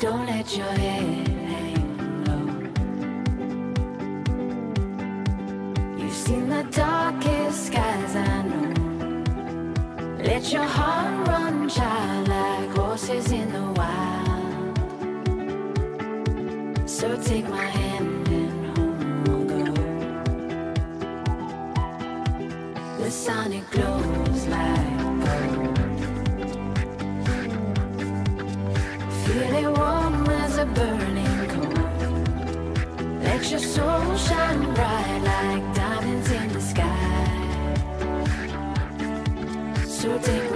Don't let your head hang low. You've seen the darkest skies, I know. Let your heart run, child, like horses in the wild. So take my hand and home we'll go. The sun, it glows like gold. Feel it warm as a burning coal. Let your soul shine bright like diamonds in the sky. So take